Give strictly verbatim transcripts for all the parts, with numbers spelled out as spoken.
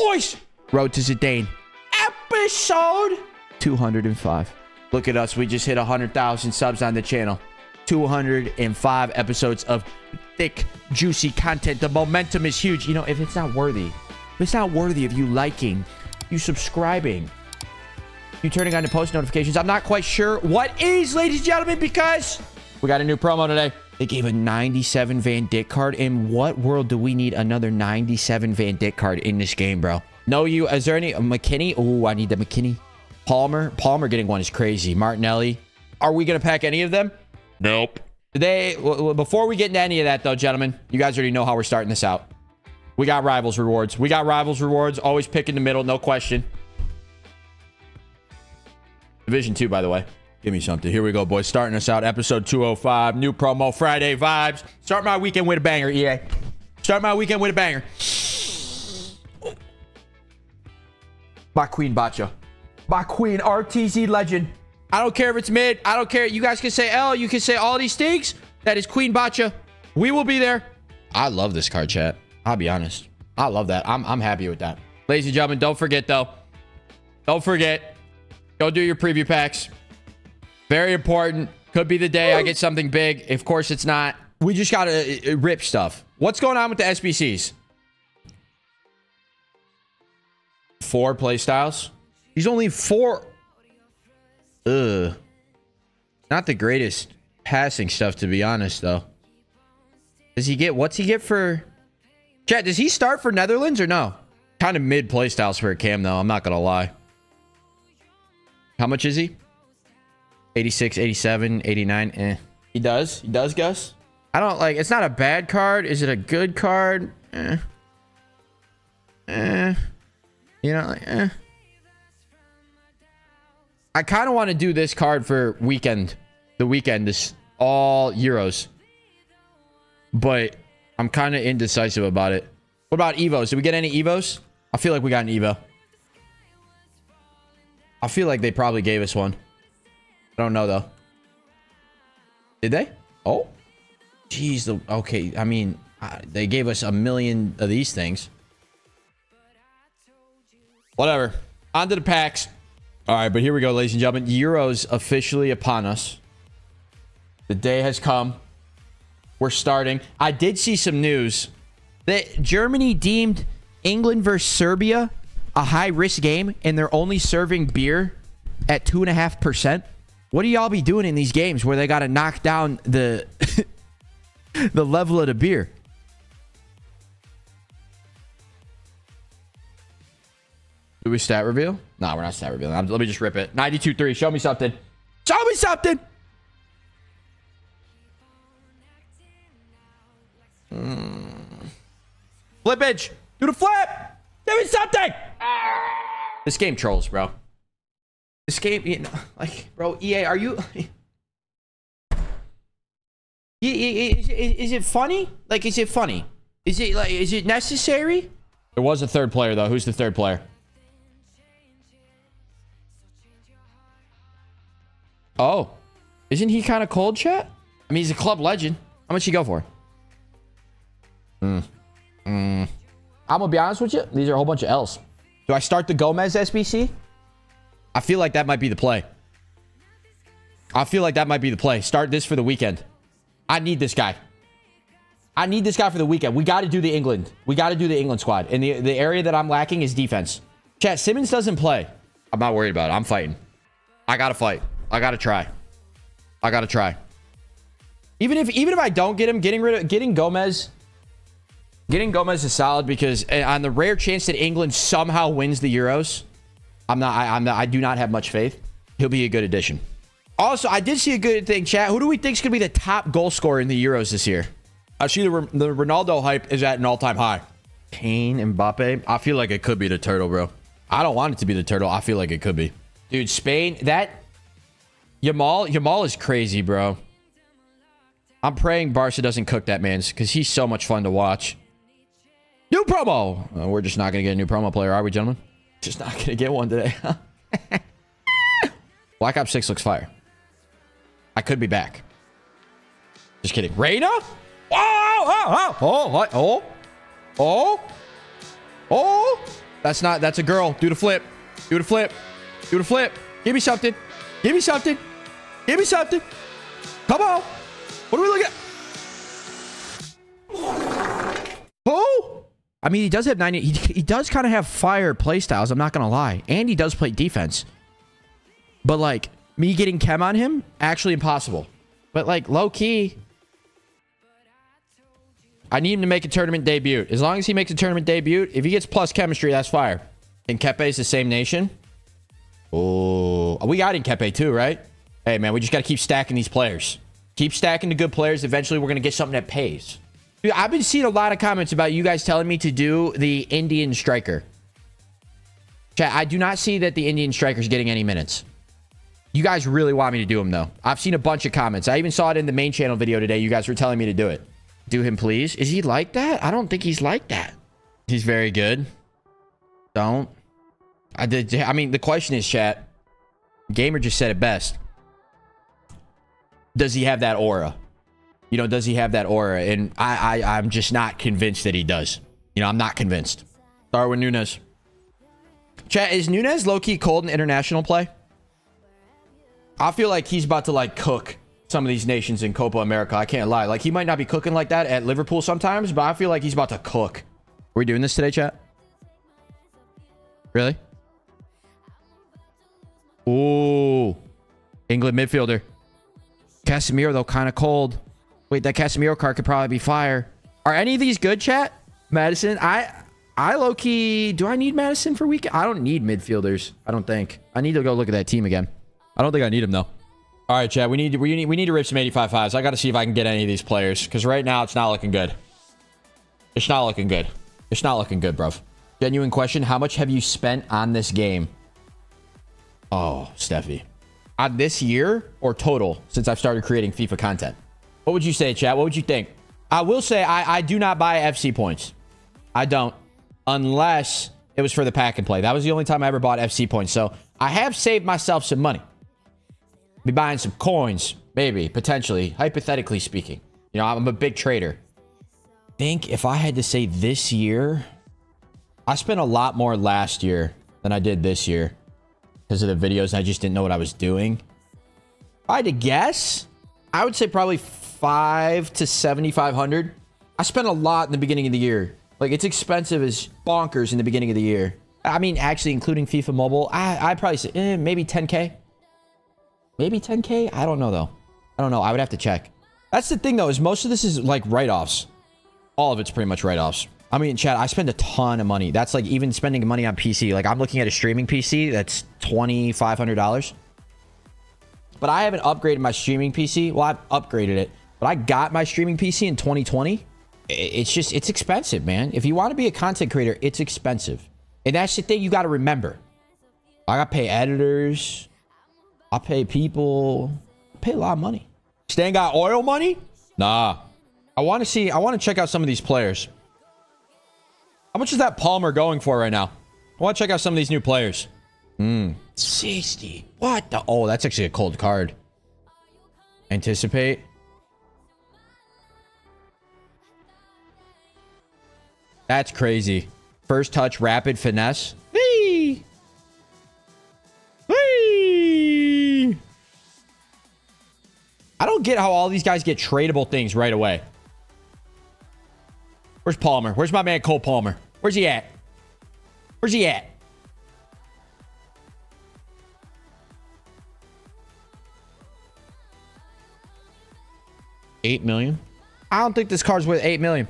boys. Road to Zidane. Episode two hundred five. Look at us. We just hit one hundred thousand subs on the channel. two hundred five episodes of thick, juicy content. The momentum is huge. You know, if it's not worthy, if it's not worthy of you liking, you subscribing, you turning on the post notifications, I'm not quite sure what is, ladies and gentlemen, because we got a new promo today. They gave a ninety-seven Van Dijk card. In what world do we need another ninety-seven Van Dijk card in this game, bro? No, you. Is there any McKinney? Oh, I need the McKinney. Palmer. Palmer getting one is crazy. Martinelli. Are we going to pack any of them? Nope. They, well, before we get into any of that, though, gentlemen, you guys already know how we're starting this out. We got Rivals Rewards. We got Rivals Rewards. Always pick in the middle. No question. Division two, by the way. Give me something. Here we go, boys. Starting us out. Episode two oh five. New promo. Friday vibes. Start my weekend with a banger, E A. Start my weekend with a banger. By Queen Bacha. By Queen R T Z legend. I don't care if it's mid. I don't care. You guys can say L. You can say all these things. That is Queen Bacha. We will be there. I love this card, chat. I'll be honest. I love that. I'm, I'm happy with that. Ladies and gentlemen, don't forget, though. Don't forget. Go do your preview packs. Very important. Could be the day I get something big. Of course, it's not. We just got to rip stuff. What's going on with the S B Cs? Four play styles. He's only four. Ugh. Not the greatest passing stuff, to be honest, though. Does he get... What's he get for... Chat, does he start for Netherlands or no? Kind of mid play styles for a cam, though. I'm not going to lie. How much is he? eighty-six, eighty-seven, eighty-nine. Eh. He does. He does, Gus. I don't like... It's not a bad card. Is it a good card? Eh. Eh. You know, like, eh. I kind of want to do this card for weekend. The weekend is all Euros. But I'm kind of indecisive about it. What about Evos? Did we get any Evos? I feel like we got an Evo. I feel like they probably gave us one. I don't know, though. Did they? Oh. Jeez. The, okay. I mean, I, they gave us a million of these things. Whatever. On to the packs. All right, but here we go, ladies and gentlemen. Euros officially upon us. The day has come. We're starting. I did see some news that Germany deemed England versus Serbia a high-risk game, and they're only serving beer at two point five percent. What do y'all be doing in these games where they got to knock down the, the level of the beer? Do we stat reveal? No, we're not stat revealing. I'm, let me just rip it. ninety-two three. Show me something. Show me something. Mm. Flippage. Do the flip. Give me something. This game trolls, bro. This game, you know, like, bro, E A, are you... is, is, is it funny? Like, is it funny? Is it, like, is it necessary? There was a third player, though. Who's the third player? Oh, isn't he kind of cold, chat? I mean, he's a club legend. How much you go for? Mm. Mm. I'm going to be honest with you. These are a whole bunch of L's. Do I start the Gomez S B C? I feel like that might be the play. I feel like that might be the play. Start this for the weekend. I need this guy. I need this guy for the weekend. We got to do the England. We got to do the England squad. And the, the area that I'm lacking is defense. Chat, Simmons doesn't play. I'm not worried about it. I'm fighting. I got to fight. I gotta try. I gotta try. Even if even if I don't get him, getting rid of getting Gomez, getting Gomez is solid because on the rare chance that England somehow wins the Euros, I'm not. I, I'm not. I do not have much faith. He'll be a good addition. Also, I did see a good thing, chat. Who do we think is gonna be the top goal scorer in the Euros this year? I see the the Ronaldo hype is at an all time high. Kane, Mbappe. I feel like it could be the turtle, bro. I don't want it to be the turtle. I feel like it could be, dude. Spain. That. Yamal, Yamal is crazy, bro. I'm praying Barca doesn't cook that man's because he's so much fun to watch. New promo. Uh, we're just not going to get a new promo player, are we, gentlemen? Just not going to get one today. Huh? Black Ops six looks fire. I could be back. Just kidding. Reyna? Oh, oh, oh, oh, oh, oh, oh, oh, That's not, that's a girl. Do the flip. Do the flip. Do the flip. Give me something. Give me something. Give me something. Come on. What are we looking at? Oh, I mean, he does have ninety. He, he does kind of have fire play styles. I'm not going to lie. And he does play defense. But like me getting chem on him, actually impossible. But like low key, I need him to make a tournament debut. As long as he makes a tournament debut, if he gets plus chemistry, that's fire. And Kepe's the same nation. Oh, we got in Kepe too, right? Hey man, we just got to keep stacking these players. Keep stacking the good players. Eventually, we're going to get something that pays. Dude, I've been seeing a lot of comments about you guys telling me to do the Indian striker. Chat, I do not see that the Indian striker's getting any minutes. You guys really want me to do him, though. I've seen a bunch of comments. I even saw it in the main channel video today. You guys were telling me to do it. Do him, please. Is he like that? I don't think he's like that. He's very good. Don't. I did. I mean, the question is, chat. Gamer just said it best. Does he have that aura? You know, does he have that aura? And I, I, I'm just not convinced that he does. You know, I'm not convinced. Darwin Nunez. Chat, is Nunez low-key cold in international play? I feel like he's about to, like, cook some of these nations in Copa America. I can't lie. Like, he might not be cooking like that at Liverpool sometimes, but I feel like he's about to cook. Are we doing this today, chat? Really? Ooh. England midfielder. Casemiro, though, kind of cold. Wait, that Casemiro card could probably be fire. Are any of these good, chat? Madison? I I low-key... Do I need Madison for weekend? I don't need midfielders. I don't think. I need to go look at that team again. I don't think I need him, though. All right, chat. We need, we need, we need to rip some eighty-five fives. I got to see if I can get any of these players. Because right now, it's not looking good. It's not looking good. It's not looking good, bruv. Genuine question. How much have you spent on this game? Oh, Steffi. On this year or total since I've started creating FIFA content? What would you say, chat? What would you think? I will say I, I do not buy F C points. I don't. Unless it was for the pack and play. That was the only time I ever bought F C points. So I have saved myself some money. Be buying some coins, maybe, potentially, hypothetically speaking. You know, I'm a big trader. Think if I had to say this year, I spent a lot more last year than I did this year because of the videos. I just didn't know what I was doing. If I had to guess, I would say probably five to seventy-five hundred. I spent a lot in the beginning of the year. Like, it's expensive as bonkers in the beginning of the year. I mean, actually, including FIFA Mobile, I, I'd probably say eh, maybe ten K. Maybe ten K? I don't know, though. I don't know. I would have to check. That's the thing, though, is most of this is, like, write-offs. All of it's pretty much write-offs. I mean, chat, I spend a ton of money. That's, like, even spending money on P C. Like, I'm looking at a streaming P C that's twenty-five hundred dollars. But I haven't upgraded my streaming P C. Well, I've upgraded it. But I got my streaming P C in twenty twenty. It's just, it's expensive, man. If you want to be a content creator, it's expensive. And that's the thing you got to remember. I got to pay editors. I pay people, I pay a lot of money. Stan got oil money? Nah. I want to see, I want to check out some of these players. How much is that Palmer going for right now? I want to check out some of these new players. Hmm. sixty. What the? Oh, that's actually a cold card. Anticipate. That's crazy. First touch, rapid finesse. Whee! I don't get how all these guys get tradable things right away. Where's Palmer? Where's my man Cole Palmer? Where's he at? Where's he at? eight million? I don't think this card's worth eight million.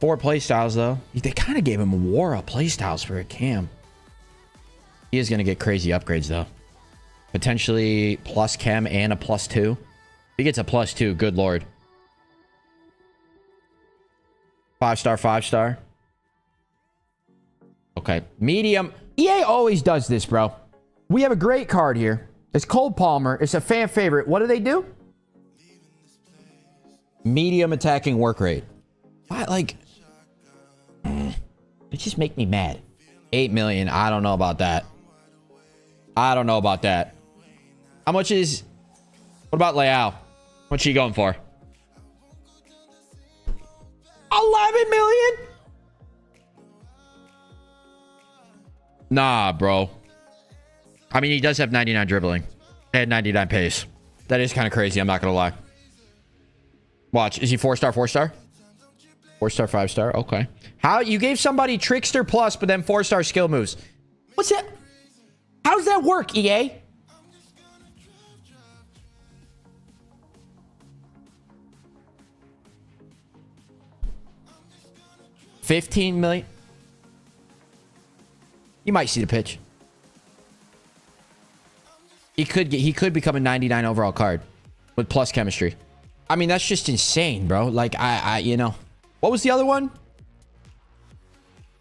Four playstyles, though. They kind of gave him Wara playstyles for a cam. He is going to get crazy upgrades, though. Potentially plus chem and a plus two. If he gets a plus two, good lord. Five star, five star. Okay, medium. E A always does this, bro. We have a great card here. It's Cole Palmer. It's a fan favorite. What do they do? Medium attacking work rate. Why, like... It just make me mad. eight million. I don't know about that. I don't know about that. How much is... What about Leao? What's he going for? eleven million? Nah, bro. I mean, he does have ninety-nine dribbling and ninety-nine pace. That is kind of crazy. I'm not going to lie. Watch. Is he four-star, four-star? Four-star, five-star. Okay. How? You gave somebody Trickster Plus, but then four-star skill moves. What's that? How does that work, E A? fifteen million. You might see the pitch. He could get, he could become a ninety-nine overall card with plus chemistry. I mean, that's just insane, bro. Like, I, I, you know, what was the other one?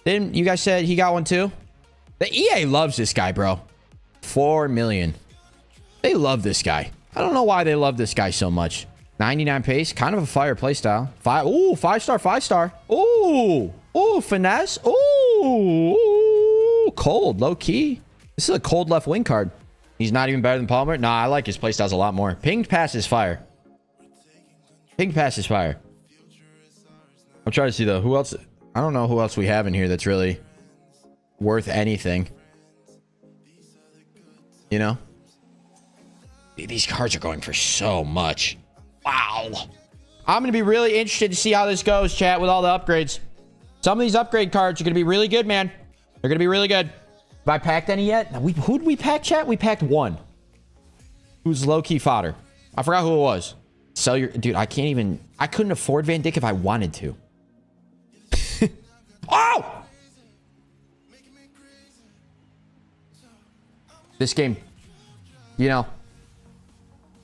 Then you guys said he got one too. The E A loves this guy, bro. four million. They love this guy. I don't know why they love this guy so much. ninety-nine pace, kind of a fire play style. Five, ooh, five star, five star. Ooh, ooh, finesse. Ooh, ooh, cold, low key. This is a cold left wing card. He's not even better than Palmer. Nah, I like his playstyles a lot more. Pinged pass is fire. Pinged pass is fire. I'm trying to see, though. Who else? I don't know who else we have in here that's really worth anything. You know? These cards are going for so much. Wow. I'm going to be really interested to see how this goes, chat, with all the upgrades. Some of these upgrade cards are going to be really good, man. They're going to be really good. Have I packed any yet? We, who did we pack, chat? We packed one. Who's low-key fodder? I forgot who it was. Sell your... Dude, I can't even... I couldn't afford Van Dijk if I wanted to. Oh! This game... You know...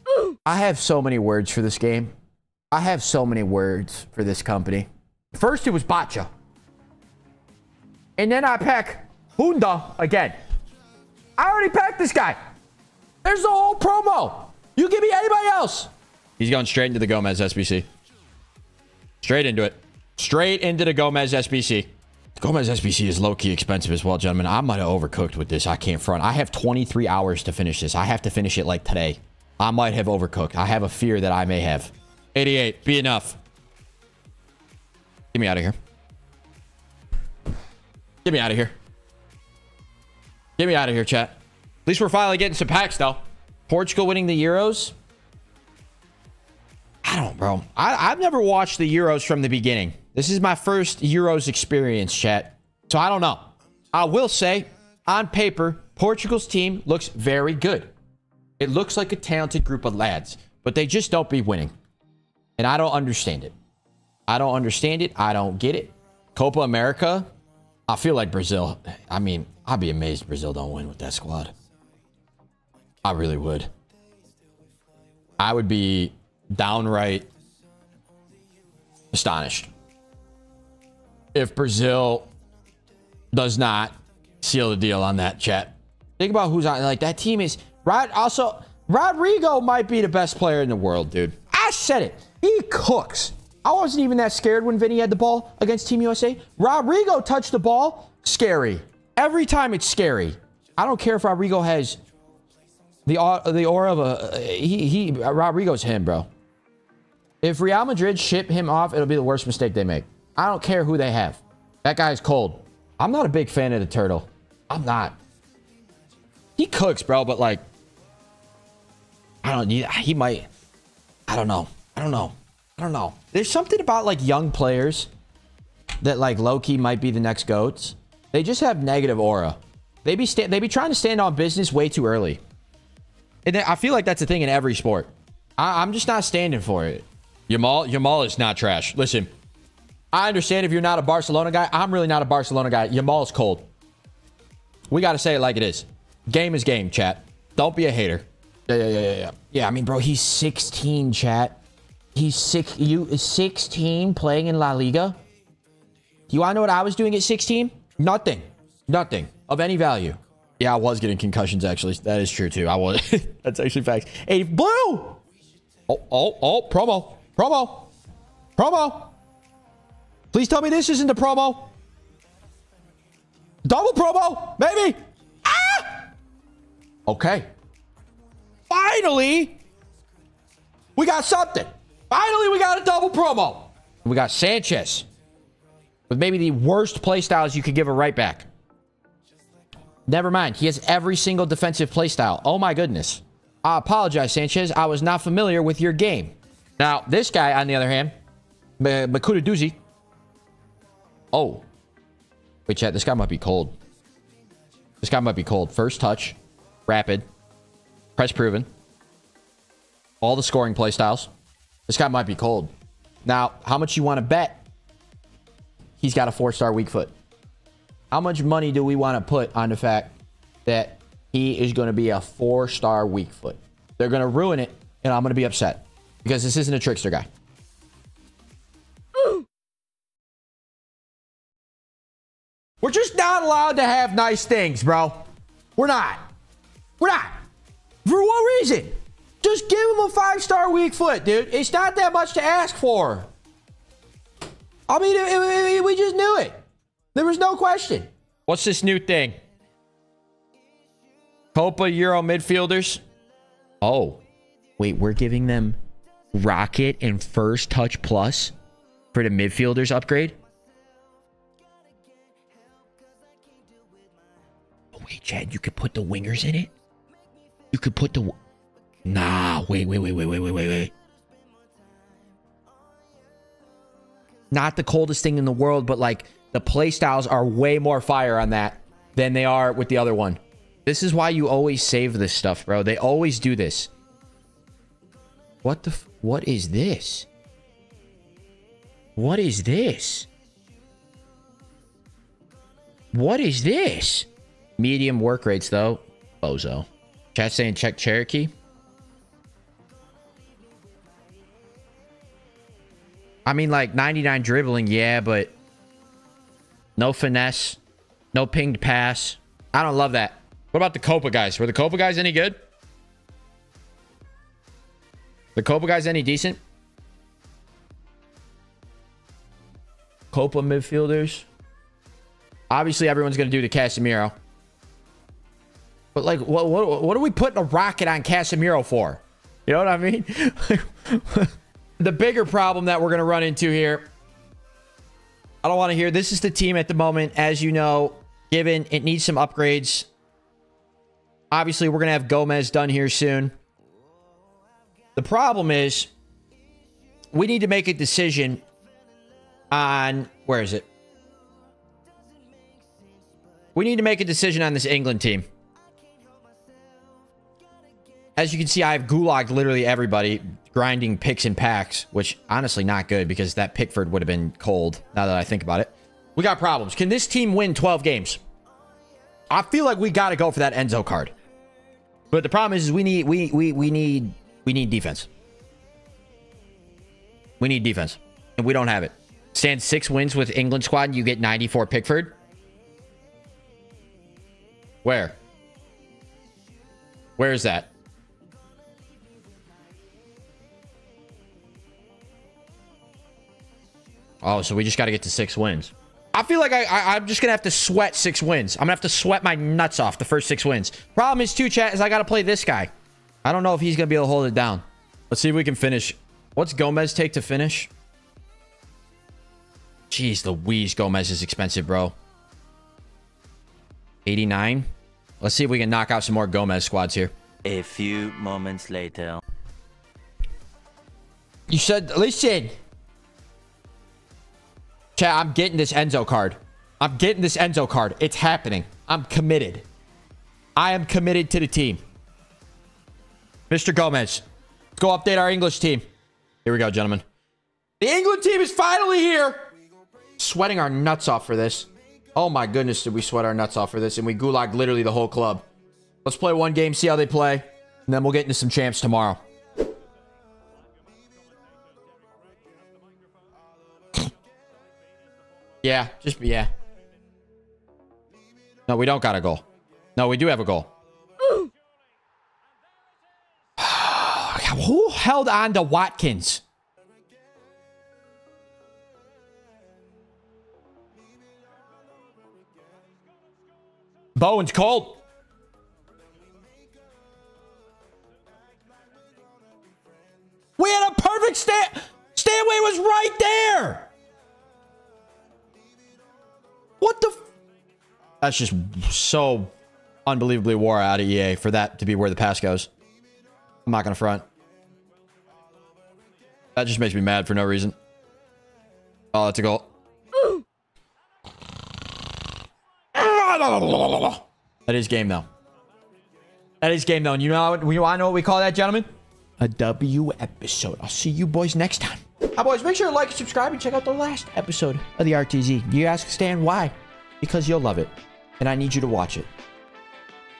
Ooh. I have so many words for this game. I have so many words for this company. First, it was Bacha. And then I pack... Honda again. I already packed this guy. There's the whole promo. You give me anybody else. He's going straight into the Gomez S B C. Straight into it. Straight into the Gomez S B C. The Gomez S B C is low-key expensive as well, gentlemen. I might have overcooked with this. I can't front. I have twenty-three hours to finish this. I have to finish it like today. I might have overcooked. I have a fear that I may have. eighty-eight. Be enough. Get me out of here. Get me out of here. Get me out of here, chat. At least we're finally getting some packs, though. Portugal winning the Euros. I don't, bro. I, I've never watched the Euros from the beginning. This is my first Euros experience, chat. So I don't know. I will say, on paper, Portugal's team looks very good. It looks like a talented group of lads, but they just don't be winning. And I don't understand it. I don't understand it. I don't get it. Copa America... I feel like Brazil. I mean, I'd be amazed if Brazil don't win with that squad. I really would. I would be downright astonished if Brazil does not seal the deal on that, chat. Think about who's on. Like, that team is... Rod, also, Rodrigo might be the best player in the world, dude. I said it. He cooks. I wasn't even that scared when Vinny had the ball against Team U S A. Rodrigo touched the ball. Scary. Every time it's scary. I don't care if Rodrigo has the, the aura of a... He, he, Rodrigo's him, bro. If Real Madrid ship him off, it'll be the worst mistake they make. I don't care who they have. That guy's cold. I'm not a big fan of the turtle. I'm not. He cooks, bro, but like... I don't... He might... I don't know. I don't know. I don't know. There's something about like young players that like low-key might be the next GOATs. They just have negative aura. They be sta they be trying to stand on business way too early. And I feel like that's a thing in every sport. I I'm just not standing for it. Yamal, Yamal is not trash. Listen, I understand if you're not a Barcelona guy. I'm really not a Barcelona guy. Yamal's cold. We got to say it like it is. Game is game, chat. Don't be a hater. Yeah, yeah, yeah, yeah, yeah. Yeah, I mean, bro, he's sixteen, chat. He's six, you is sixteen playing in La Liga. You want to know what I was doing at sixteen? Nothing. Nothing of any value. Yeah, I was getting concussions, actually. That is true, too. I was. That's actually facts. Hey, blue! Oh, oh, oh, promo. Promo. Promo. Please tell me this isn't a promo. Double promo, maybe. Ah! Okay. Finally, we got something. Finally, we got a double promo. We got Sanchez with maybe the worst play styles you could give a right back. Never mind. He has every single defensive playstyle. Oh, my goodness. I apologize, Sanchez. I was not familiar with your game. Now, this guy, on the other hand, Makuta Doozy. Oh. Wait, chat. This guy might be cold. This guy might be cold. First touch. Rapid. Press proven. All the scoring playstyles. This guy might be cold. Now, how much you want to bet? He's got a four-star weak foot. How much money do we want to put on the fact that he is going to be a four-star weak foot? They're going to ruin it, and I'm going to be upset because this isn't a trickster guy. Ooh. We're just not allowed to have nice things, bro. We're not. We're not. For what reason? Just give him a five-star weak foot, dude. It's not that much to ask for. I mean, it, it, it, we just knew it. There was no question. What's this new thing? Copa Euro midfielders. Oh, wait, we're giving them Rocket and First Touch Plus for the midfielders upgrade. Oh, wait, Chad, you could put the wingers in it. You could put the... Nah, wait, wait, wait, wait, wait, wait, wait, wait. Not the coldest thing in the world, but like... the playstyles are way more fire on that than they are with the other one. This is why you always save this stuff, bro. They always do this. What the... F what is this? What is this? What is this? Medium work rates, though. Bozo. Chat saying check Cherokee. I mean, like, ninety-nine dribbling, yeah, but... no finesse. No pinged pass. I don't love that. What about the Copa guys? Were the Copa guys any good? The Copa guys any decent? Copa midfielders. Obviously, everyone's going to do the Casemiro. But, like, what, what, what are we putting a rocket on Casemiro for? You know what I mean? The bigger problem that we're going to run into here... I don't want to hear. This is the team at the moment, as you know, given it needs some upgrades. Obviously, we're going to have Gomez done here soon. The problem is we need to make a decision on... where is it? We need to make a decision on this England team. As you can see, I've gulagged literally everybody, grinding picks and packs, which honestly not good because that Pickford would have been cold now that I think about it. We got problems. Can this team win twelve games? I feel like we got to go for that Enzo card. But the problem is, is we need we we we need we need defense. We need defense. And we don't have it. Stand six wins with England squad and you get ninety-four Pickford. Where? Where is that? Oh, so we just got to get to six wins. I feel like I, I, I'm just going to have to sweat six wins. I'm going to have to sweat my nuts off the first six wins. Problem is, too, chat, is I got to play this guy. I don't know if he's going to be able to hold it down. Let's see if we can finish. What's Gomez take to finish? Jeez, Louise, Gomez is expensive, bro. eighty-nine. Let's see if we can knock out some more Gomez squads here. A few moments later. You said, listen... Chat, I'm getting this Enzo card. I'm getting this Enzo card. It's happening. I'm committed. I am committed to the team. Mister Gomez, let's go update our English team. Here we go, gentlemen. The England team is finally here. Sweating our nuts off for this. Oh my goodness, did we sweat our nuts off for this? And we gulagged literally the whole club. Let's play one game, see how they play, and then we'll get into some champs tomorrow. Yeah, just, yeah. No, we don't got a goal. No, we do have a goal. Who held on to Watkins? Bowen's cold. We had a perfect stand. Stanway was right there. What the f- That's just so unbelievably wore out of E A for that to be where the pass goes. I'm not going to front. That just makes me mad for no reason. Oh, that's a goal. That is game, though. That is game, though. And you know, you know, I know what we call that, gentlemen? A W episode. I'll see you boys next time. Hi, boys. Make sure to like, subscribe, and check out the last episode of the R T Z. You ask Stan why? Because you'll love it. And I need you to watch it.